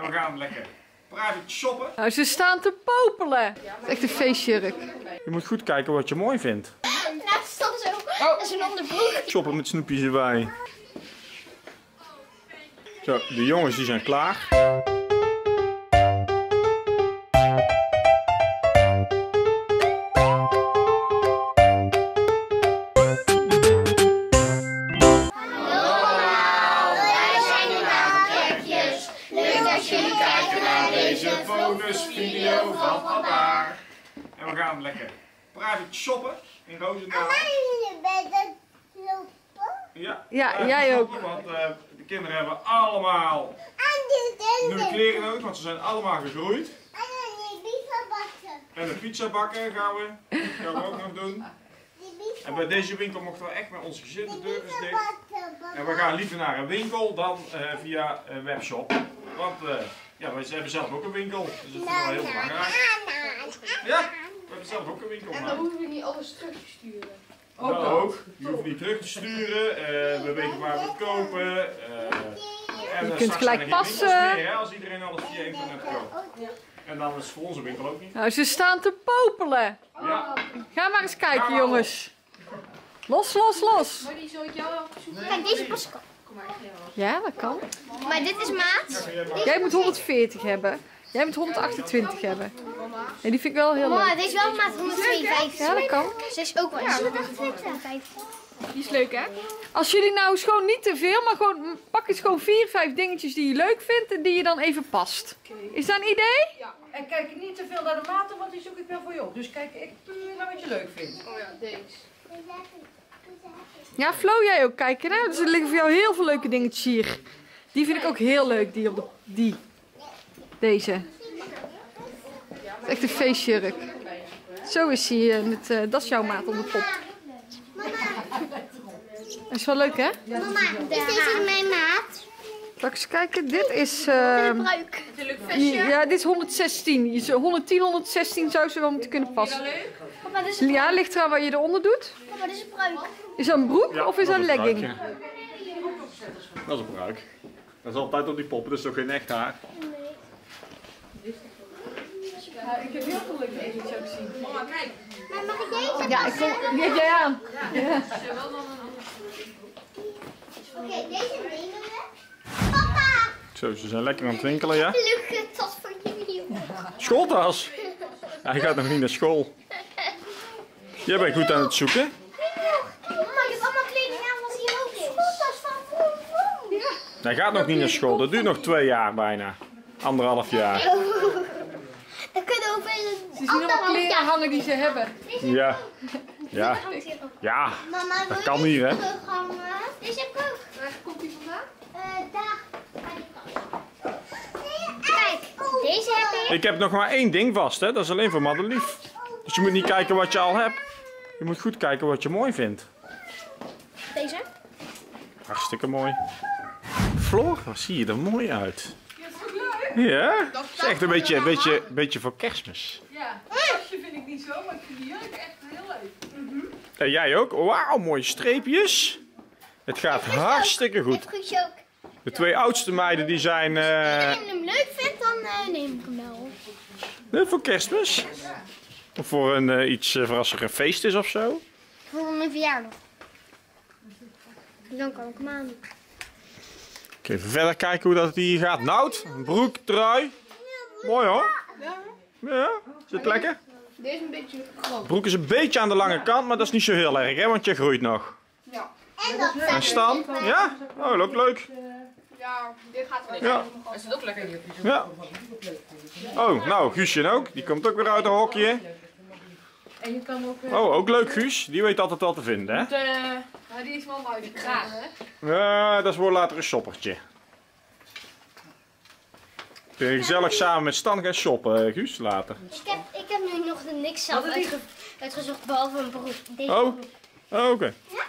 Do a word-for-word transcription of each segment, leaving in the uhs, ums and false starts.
En we gaan lekker private shoppen. Nou, ze staan te popelen. Het is echt een feestjurk. Je moet goed kijken wat je mooi vindt. Nou, dat is dan zo. Oh. Dat is een ander broek. Shoppen met snoepjes erbij. Zo, de jongens die zijn klaar. Video van papa. En we gaan lekker private shoppen in Roosendaal. Ja, ja uh, jij ook. Want uh, de kinderen hebben allemaal nieuwe kleren nodig, want ze zijn allemaal gegroeid. En de pizza bakken gaan we, gaan we ook nog doen. En bij deze winkel mochten we echt met ons gezin, de deur is dicht. En we gaan liever naar een winkel dan uh, via een webshop. Want uh, ja, wij hebben zelf ook een winkel, dus het is wel heel belangrijk. Ja, we hebben zelf ook een winkel. En dan hoeven we niet alles terug te sturen. Ook nou, ook. Je hoeft niet terug te sturen, uh, we weten waar we het kopen. Uh, en je kunt gelijk passen. Meer, hè, als iedereen alles via internet koopt. En dan is het voor onze winkel ook niet. Nou, ze staan te popelen. Ja. Ga maar eens kijken, ja, jongens. Los, los, los. Maar die zou ik jou opzoeken. Kijk, deze pas. Ja, dat kan. Maar dit is maat. Jij moet honderdveertig hebben. Jij moet honderdachtentwintig hebben. En die vind ik wel heel leuk. Mama, dit is wel maat honderdvijfenvijftig. Ja, dat kan. Ze is ook wel honderdvijfenvijftig. Die is leuk, hè? Als jullie nou gewoon niet te veel, maar gewoon pak eens gewoon vier, vijf dingetjes die je leuk vindt en die je dan even past. Is dat een idee? Ja. En kijk niet te veel naar de maten, want die zoek ik wel voor je op. Dus kijk ik puur naar wat je leuk vindt. Oh ja, deze. Ja, Flo, jij ook kijken, hè? Dus er liggen voor jou heel veel leuke dingetjes hier. Die vind ik ook heel leuk, die op de... Die. Deze. Het is echt een feestjurk. Zo is hij, met, uh, dat is jouw maat op de pop. Dat is wel leuk, hè? Mama, is deze mijn maat? Laat eens kijken, dit is... Uh, ja, dit is honderdzestien. honderd tien, honderdzestien zou ze wel moeten kunnen passen. Ja, ligt eraan wat je eronder doet. Wat is een bruik? Is dat een broek, ja, of is dat een legging? Bruik, ja. Dat is een bruik. Dat is altijd op die poppen, dus toch geen echt haar? Nee. Ja, ik heb heel veel leuke dingen zo gezien. Mama, kijk. Maar mag ik deze? Ja, ik kom. Die heb jij aan. Ja. Ja. Oké, deze nemen we. Papa! Zo, ze zijn lekker aan het winkelen, ja? Gelukkig tas voor jullie. Schooltas? Hij gaat nog niet naar school. Jij bent goed aan het zoeken. Mama, je hebt allemaal kleding aan wat hier ook is. Schooltas van vroeg, vroeg. Hij gaat nog niet naar school. Dat duurt nog twee jaar bijna. Anderhalf jaar. Dan kunnen we ze zien allemaal kleren hangen die ze hebben. Ja. Ja. Ja. Dat kan hier, hè? Deze heb ik ook. Waar komt die vandaan? Daar. Kijk, deze heb ik. Ik heb nog maar één ding vast, hè? Dat is alleen voor Madelief. Dus je moet niet kijken wat je al hebt. Je moet goed kijken wat je mooi vindt. Deze? Hartstikke mooi. Floor, wat zie je er mooi uit. Ja, dat is ook leuk. Ja, dat is echt een beetje, een beetje, beetje voor Kerstmis. Ja, dat tasje vind ik niet zo, maar ik vind die jurk echt heel leuk. Mm-hmm. En jij ook? Wauw, mooie streepjes. Het gaat hartstikke goed. De twee oudste meiden die zijn... Uh... Als je hem leuk vindt, dan uh, neem ik hem wel. Leuk voor Kerstmis. Of voor een uh, iets uh, verrassiger feest is of zo. Voor mijn verjaardag. Dan kan ik hem aan. Oké, even verder kijken hoe dat hier gaat. Nout, broek, trui. Mooi hoor. Ja, zit lekker. Deze is een beetje groot. Broek is een beetje aan de lange kant, maar dat is niet zo heel erg, hè, want je groeit nog. Ja. En Stan? Ja? Oh, dat loopt leuk. Ja, dit gaat wel lekker. Is het ook lekker hier? Ja. Oh, nou, Guusje ook. Die komt ook weer uit een hokje. En je kan ook... Oh, ook leuk, Guus. Die weet altijd wel te vinden, hè? Nou, die is wel mooi gegaan, hè? Ja, dat is wel later een shoppertje. Kun je gezellig samen met Stan gaan shoppen, Guus, later. Ik heb, ik heb nu nog niks zelf uitge uitgezocht, behalve een broek. Oh, oh oké. Ja,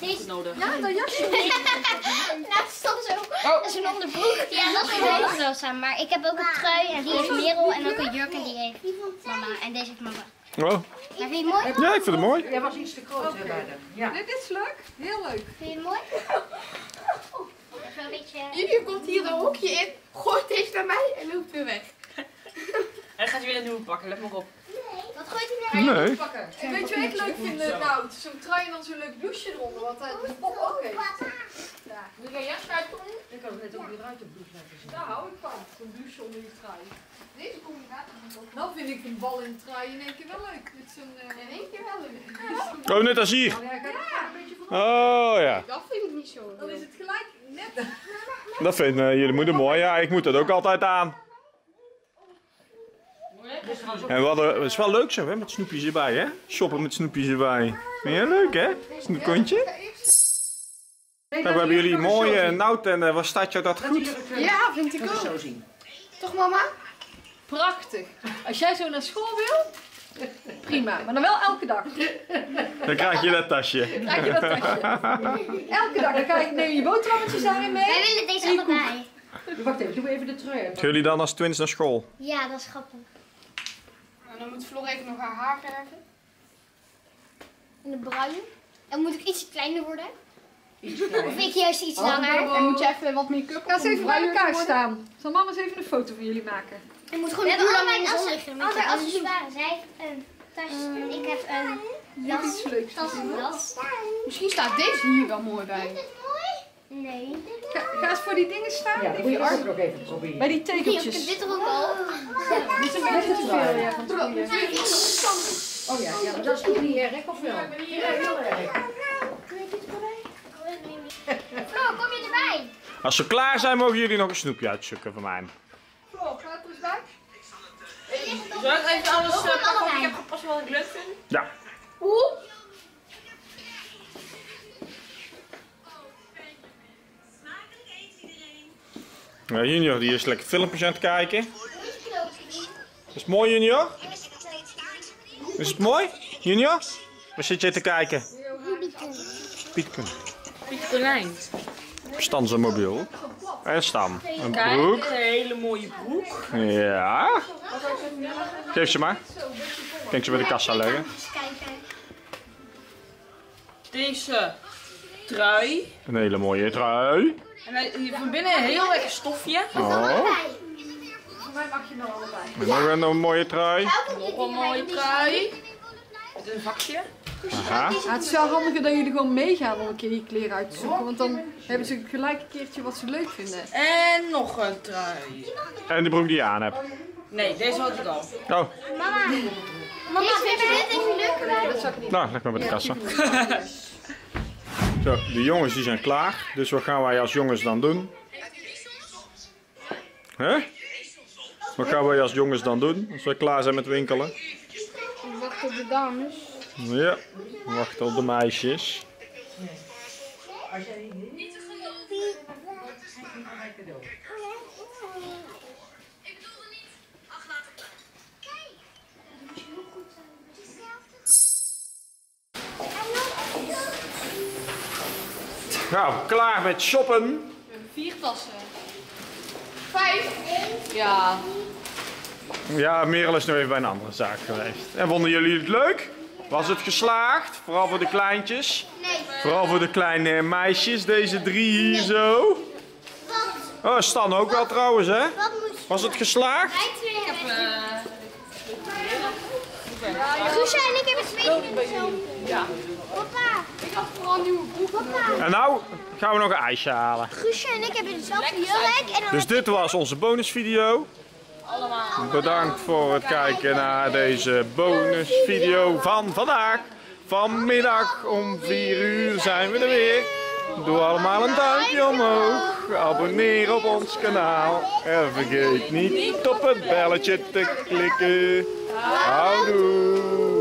deze... nodig. Ja, dat jasje. Nou, Stan zo. Dat is een ander broek. Ja, dat is heel groot aan. Maar ik heb ook een trui en die heeft Merel en ook een jurk en die heeft mama. En deze heeft mama. Oh. Ja, vind je het mooi? Ja, ik vind het mooi. Jij was iets te groot. Okay. Ja. Dit is leuk. Heel leuk. Vind je het mooi? Zo'n beetje... Jullie komt hier een hokje in, gooit deze naar mij en loopt weer weg. En dan gaat hij weer een nieuwe pakken, let maar op. Nee. Wat gooit hij nou? Nee. Nee. Pakken. En weet je wat ik leuk vind, Nout? Zo'n trui en dan zo'n leuk bloesje eronder, want dat uh, de pop ook heeft. Ja. Moet jij jas uitkomen? Ik kan het net ook weer uit de blouse laten zien. Daar hou ik van, zo'n bloesje onder je trui. Deze combinatie moet ook. Nou vind ik een bal in de trui in één keer wel leuk. Met zo'n... Uh, in één keer wel leuk. Ja. Oh, net als hier. Oh, ja, ik oh ja. Dat vind ik niet zo. Dan is het gelijk net. Dat vinden uh, jullie moeder mooi. Ja, ik moet dat ook altijd aan. En we hadden, het is wel leuk zo hè, met snoepjes erbij hè. Shoppen met snoepjes erbij. Vind jij leuk hè? Snoepkontje. Kijk, we hebben jullie mooie Nout en uh, wat staat jou dat goed? Ja, vind ik ook. Toch mama? Prachtig. Als jij zo naar school wil, prima. Maar dan wel elke dag. Dan krijg je dat tasje. Dan krijg je dat tasje. Elke dag. Dan krijg je, neem je boterhammetjes daarin mee. Wij willen deze allebei. Wacht even, doe even de trui. Gaan jullie dan als twins naar school? Ja, dat is grappig. En dan moet Flor even nog haar haar verven. En de bruine. En moet ik iets kleiner worden? Iets kleiner. Of ik juist iets langer. Oh, oh. En moet je even wat make-up. Ga eens even bij elkaar staan. Zal mama eens even een foto van jullie maken? Ik moet gewoon al mijn assen. Al mijn assen waren. Zij heeft een tasje. En ik heb een jas. Tas. Misschien staat deze hier wel mooi bij. Is dit mooi? Nee. Ga, ga eens voor die dingen staan. Ja, moet je arm ook even proberen. Bij die tekeltjes. Ik heb dit er ook al. Dit is een beetje te veel. Ja, van oh ja, ja, maar dat is toch niet erg, of wel? Ja, heel erg. Flo, kom je erbij? Als we klaar zijn, mogen jullie nog een snoepje uitzoeken van mij. Flo, ga er eens bij. Zal ik even alles pakken? Ik heb gepast wat ik leuk vind. Ja. Hoe? Ja, Junior die is lekker filmpjes aan het kijken. Is het mooi, Junior? Is het mooi, Junior? Waar zit jij te kijken? Pietken. Pietkonijn. Stan zijn mobiel. En Stan. Een broek. Kijk, een hele mooie broek. Ja. Geef ze maar. Kijk ze bij de kassa leggen. Deze trui. Een hele mooie trui. En hier van binnen een heel lekker stofje. Oh. Mij mag je nog allebei. Ja. Nog een mooie trui. Nog een mooie trui. Met een vakje. Aha. Ja, het is wel handiger dat jullie gewoon meegaan om een keer die kleren uit te zoeken. Want dan hebben ze gelijk een keertje wat ze leuk vinden. En nog een trui. En de broek die je aan hebt. Nee, deze had ik al. Oh. Mama. Mama, vind je dit even leuker bij? Nou, leg maar bij de kassa. Zo, de jongens die zijn klaar. Dus wat gaan wij als jongens dan doen? Huh? Wat gaan wij als jongens dan doen, als we klaar zijn met winkelen? Wacht op de dames. Ja, wacht op de meisjes. Als jij niet te geloven bent, dan ik wil er niet. Ach, laat het. Kijk, dat moet je heel goed zijn. Het is hetzelfde. Nou, klaar met shoppen. Vier tassen. Vijf. Ja. Ja, Merel is nu even bij een andere zaak geweest. En vonden jullie het leuk? Was het geslaagd? Vooral voor de kleintjes? Nee. Vooral voor de kleine meisjes, deze drie hier nee. Zo. Wat? Oh, Stan ook wat? Wel trouwens, hè? Was het geslaagd? Ik heb... Guusje en ik hebben twee minuten zo. Ja. Papa. Ik had vooral een nieuwe broek. Papa. En nou gaan we nog een ijsje halen. Guusje en ik hebben dezelfde jurk. Dus dit was onze bonusvideo. Allemaal. Bedankt voor het kijken naar deze bonusvideo van vandaag. Vanmiddag om vier uur zijn we er weer. Doe allemaal een duimpje omhoog. Abonneer op ons kanaal. En vergeet niet op het belletje te klikken. Houdoe.